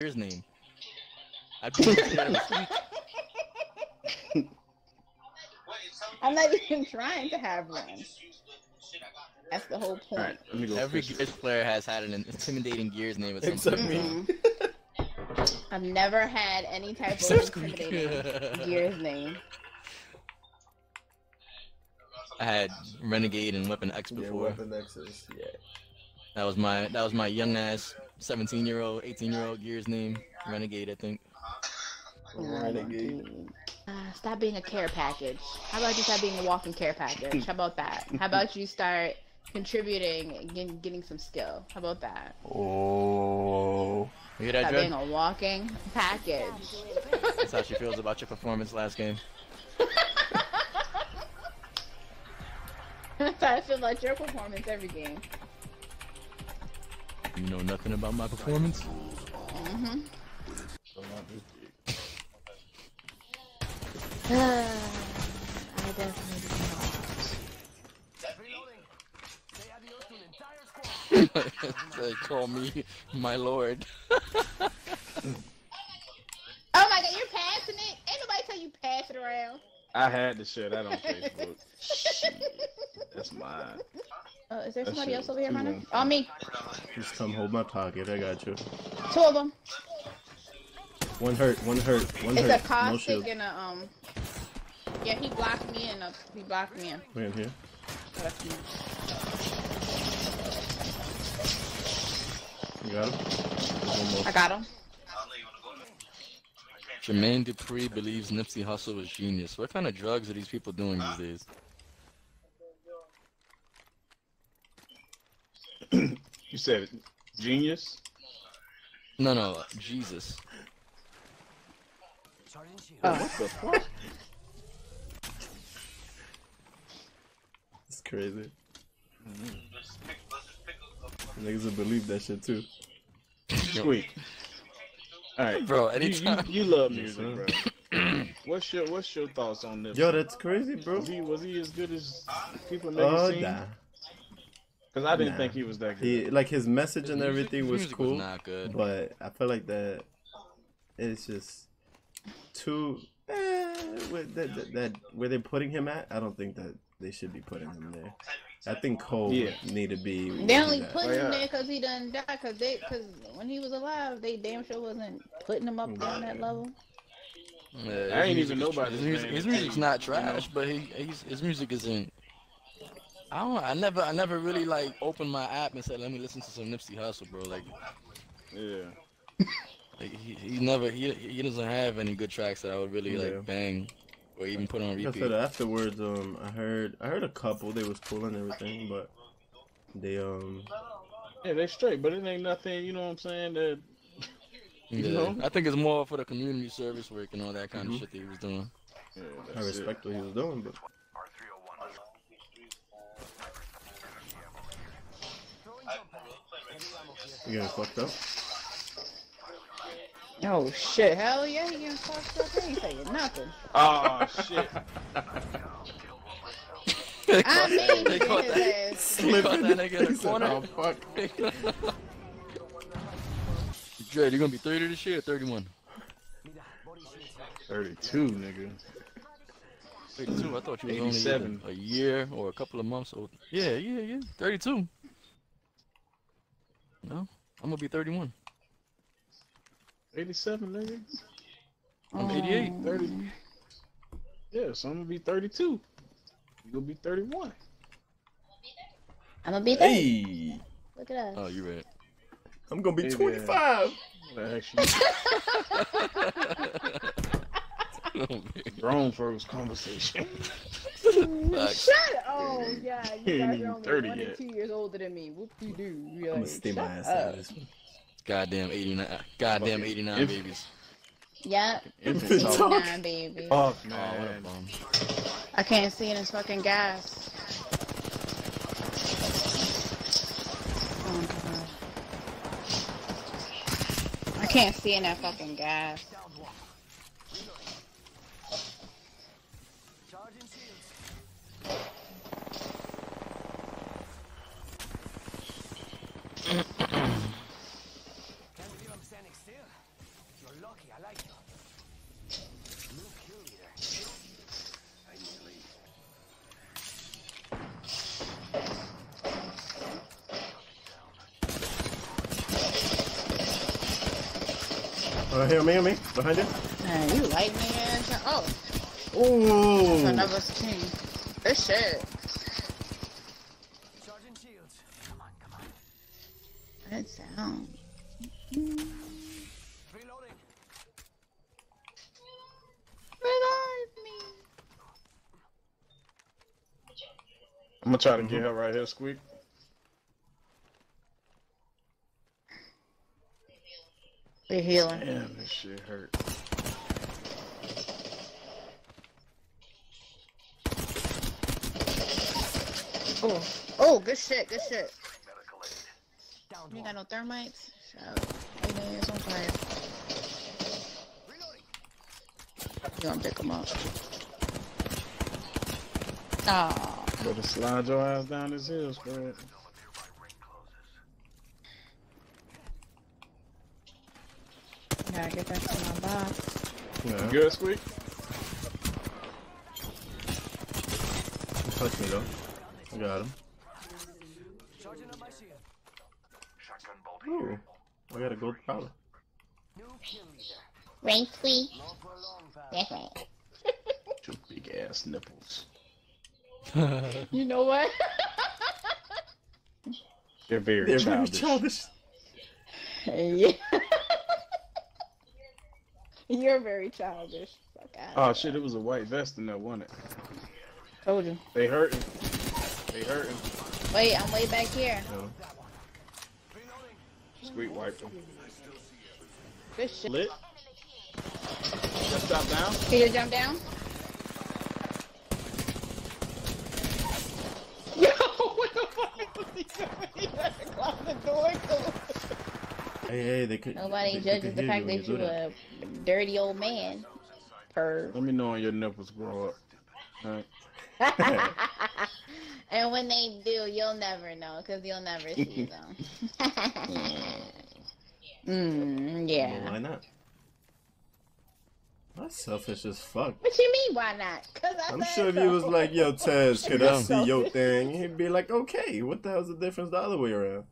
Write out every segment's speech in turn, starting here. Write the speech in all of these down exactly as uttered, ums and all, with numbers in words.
his name. I'd be I'm not even trying to have one. That's the whole point. Right, let me go. Every Gears player has had an intimidating Gears name at some Except point. Me. I've never had any type Except of intimidating Gears name. I had Renegade and Weapon X before. Yeah, Weapon X is, yeah. That was my that was my young ass seventeen year old, eighteen year old Gears name. Renegade, I think. Renegade. Uh, stop being a care package. How about you stop being a walking care package? How about that? How about you start contributing and getting, getting some skill? How about that? Oh. You stop being a walking package. That's how she feels about your performance last game. That's how I feel about your performance every game. You know nothing about my performance? Mm-hmm. I definitely they call me my lord. Oh my god, you're passing it? Ain't nobody tell you pass it around. I had the shit. I don't Facebook. That's mine. Uh, is there that somebody else over here, Mona? Oh, me. Just come hold my pocket. I got you. Two of them. One hurt. One hurt. One it's hurt. It's a caustic no and a um. Yeah, he blocked me in. Uh, he blocked me in. We're in here. You got him? I got him. Jermaine Dupree believes Nipsey Hussle was genius. What kind of drugs are these people doing these days? You said it. Genius? No, no. Jesus. Oh, what the fuck? Crazy. Mm-hmm. Niggas will believe that shit too. Sweet. Alright, bro. Anytime you, you, you love music, bro. What's your What's your thoughts on this? Yo, that's crazy, bro. Was he, was he as good as people make oh, him nah. Cause I didn't nah. think he was that good. He, like his message and everything was music cool, was not good. But I feel like that it's just too. Eh, that, that, that where they're putting him at, I don't think that. They should be putting him there. I think Cole yeah. need to be. They only put him yeah. there because he done died. Because they, cause when he was alive, they damn sure wasn't putting him up yeah. on that level. Yeah, I ain't even nobody. His, music, his music's not trash, but he, he's, his music isn't. I don't. I never. I never really like opened my app and said, "Let me listen to some Nipsey Hussle, bro." Like, yeah. Like he, he never. He, he doesn't have any good tracks that I would really yeah. like bang. Or even put on repeat. I said afterwards, um, I heard, I heard a couple. They was cool and everything, but they, um, yeah, they straight. But it ain't nothing. You know what I'm saying? That, you yeah. know? I think it's more for the community service work and all that kind mm-hmm. of shit that he was doing. Yeah, I respect it. What he was doing, but. You getting fucked up? Oh shit, hell yeah, he getting fucked up, he ain't saying nothing. Oh shit. I mean, they caught that nigga in the corner. Oh fuck. Dre, you gonna be thirty this year or thirty-one? thirty-two, nigga. thirty-two, I thought you were only a year or a couple of months old. Yeah, yeah, yeah, thirty-two. No, I'm gonna be thirty-one. eighty-seven, nigga. I'm eighty-eight. thirty. Yeah, so I'm gonna be thirty-two. You gonna be thirty-one. I'm gonna be thirty. Hey. Look at us. Oh, you right. I'm gonna be hey, twenty-five. Grown folks conversation. Shut up. Oh, yeah. You guys are only thirty one yet. And two years older than me. What do you do? You're I'm like, gonna stay my ass out of this one. Goddamn eighty-nine, goddamn eighty-nine Infant. Babies. Yep, eighty-nine babies. Oh, man. Oh, I can't see this fucking gas. Oh, God. I can't see in that fucking gas. You're lucky, I like you. You'll kill me there. I need to leave. Uh, here, me, me, behind you. Man, you like me, man. Oh. Ooh. That's another team. Good shit. Sergeant Shields. Come on, come on. That sound. Mm-hmm. Reloading. Reload me. I'm gonna try to mm-hmm. get her right here, Squeak. We're healing. Damn, this shit hurt. Oh, oh, good shit, good shit. You got no thermites? Shout. Hey man, it's on fire. You gonna pick them up? Ah. Better slide your ass down this hill, spread. I get back to my box. Yeah. You good, Squeak? Don't touch me, though. I got him. Ooh. I got a gold powder. Rain, Squeak. That's right. Two big-ass nipples. You know what? They're very They're childish. childish. Yeah. You're very childish. Fuck out. Oh shit, it was a white vest in that, wasn't it? Told you. They hurting. They hurting. Wait, I'm way back here. No. Sweet wipe them. Good shit. Lit. Just drop down. Can you jump down? Yo, what the fuck was he doing? He had to close the door. Hey, hey, they could. Nobody they judges could the fact you that you're a dirty old man. Purr. Let me know when your nipples grow up. All right. And when they do, you'll never know, because you'll never see them. mm, yeah. Well, why not? That's selfish as fuck. What you mean, why not? Cause I I'm sure if so. He was like, yo, Tez, can I see your thing? He'd be like, okay, what the hell's the difference the other way around?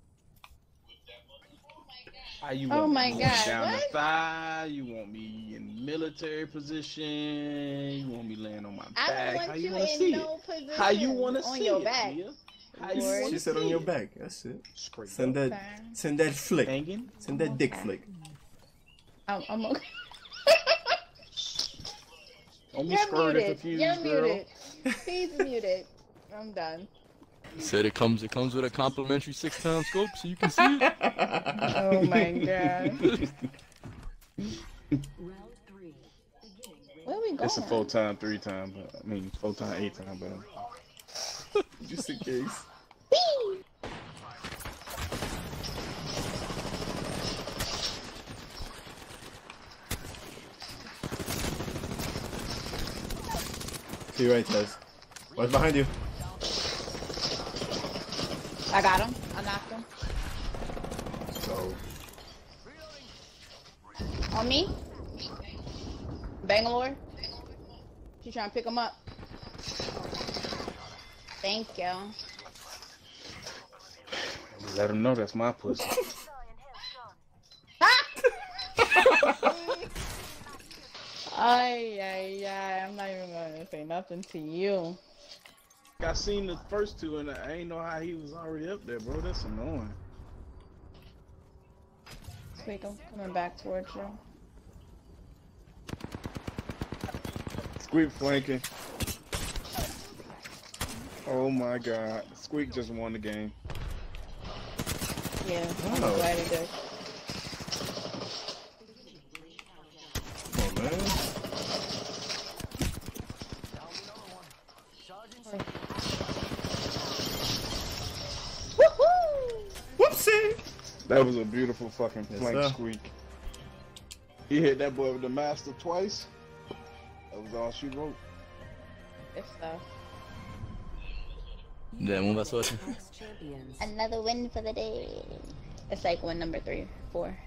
You want oh my me god! Down what? The thigh. You want me in military position? You want me laying on my I back? Want How you, you want to see no it? How you want to see your it? Back. How you want she said on your it? Back. That's it. Straight send up. That, Sorry. Send that flick. Hanging? Send I'm that okay. dick flick. I'm, I'm okay. Don't be scared and confused, You're girl. Muted. He's muted. I'm done. He said it comes it comes with a complimentary six time scope so you can see it. Oh my god. Where we going? It's a full time three time, but I mean full time eight time, but just in case. Whee! See right, guys. What's behind you? I got him. I knocked him. So. On me? Bangalore? She trying to pick him up. Thank you. Let him know that's my pussy. Ay, ay, ay. I'm not even going to say nothing to you. I seen the first two and I ain't know how he was already up there, bro. That's annoying. Squeak, I'm coming back towards you. Squeak flanking. Oh my god. Squeak just won the game. Yeah, I'm oh. glad he did. Come on, man. That was a beautiful fucking flank, yes, Squeak. He hit that boy with the master twice. That was all she wrote. It's so. Another win for the day. It's like win number three, four.